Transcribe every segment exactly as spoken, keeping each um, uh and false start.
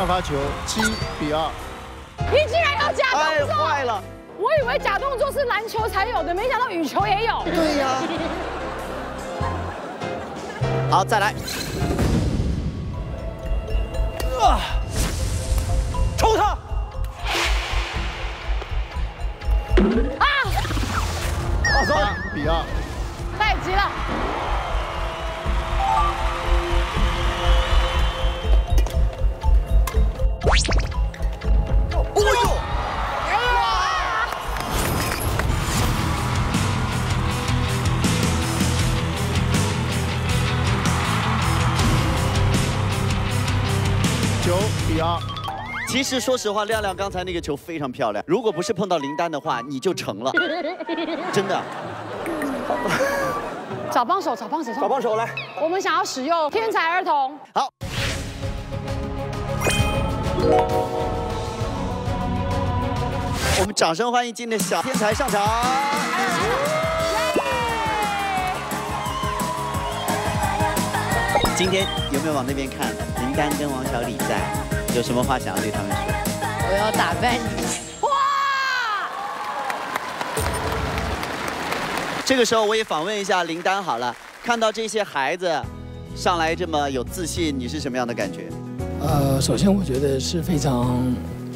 换发球七比二。你竟然要假动作！坏了！我以为假动作是篮球才有的，没想到羽球也有。对呀、啊。好，再来。啊！抽他！啊！三比二。太急了。 哦呦！九比二。其实说实话，亮亮刚才那个球非常漂亮。如果不是碰到林丹的话，你就成了，真的。找帮手，找帮手，找帮手来。我们想要使用天才儿童。好。 我们掌声欢迎今天的小天才上场。今天有没有往那边看？林丹跟王小李在，有什么话想要对他们说？我要打败你！哇！这个时候我也访问一下林丹好了，看到这些孩子上来这么有自信，你是什么样的感觉？ 呃，首先我觉得是非常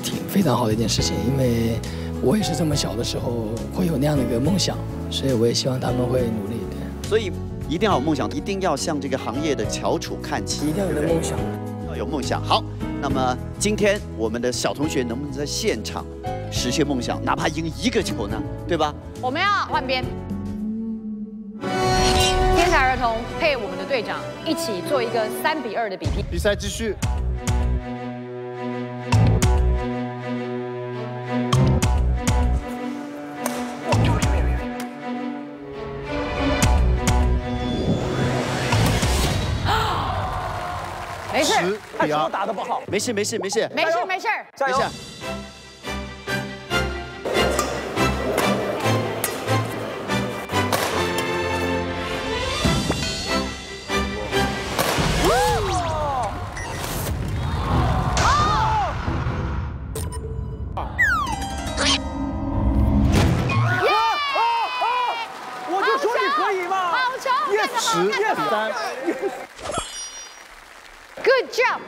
挺非常好的一件事情，因为我也是这么小的时候会有那样的一个梦想，所以我也希望他们会努力一点。所以一定要有梦想，一定要向这个行业的翘楚看齐。一定要有梦想，要有梦想。好，那么今天我们的小同学能不能在现场实现梦想，哪怕赢一个球呢？对吧？我们要换边，天才儿童配我们的队长一起做一个三比二的比拼。比赛继续。 十比二打得不好，没事没事没事，没事没事，加油！我就说你可以嘛！好球！十比三。 Good job！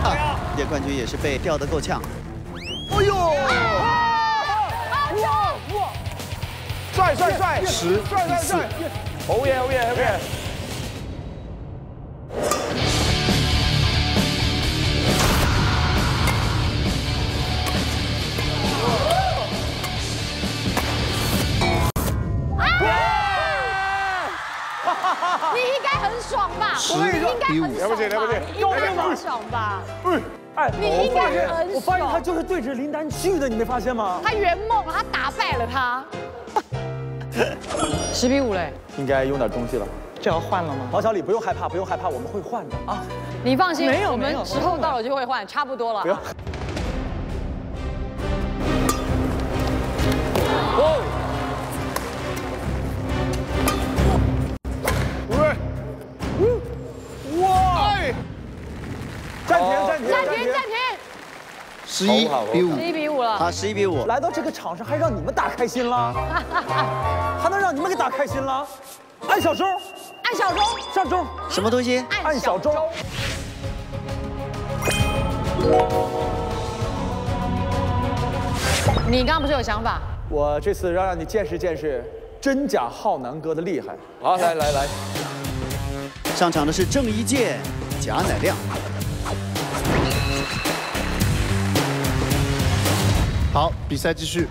太好了！啊，这冠军也是被吊得够呛。哎呦！哇哇！帅帅帅！十比四。哦耶哦耶哦耶！ 爽吧，十比五，了不起了不起，高兴吗？爽吧，嗯，哎，你应该很爽。我发现他就是对着林丹去的，你没发现吗？他圆梦，他打败了他。十比五嘞，应该用点东西了。这要换了吗？王小李不用害怕，不用害怕，我们会换的啊。你放心，我们时候到了就会换，差不多了。不用。哦。 暂停，暂停，暂停，暂停！十一比五，十一比五了啊！十一比五，来到这个场上还让你们打开心了，还能让你们给打开心了？按小周，按小周，上周什么东西？按小周。你刚刚不是有想法？我这次要让你见识见识真假浩南哥的厉害。好，来来来，上场的是郑伊健、贾乃亮。 好，比赛继续。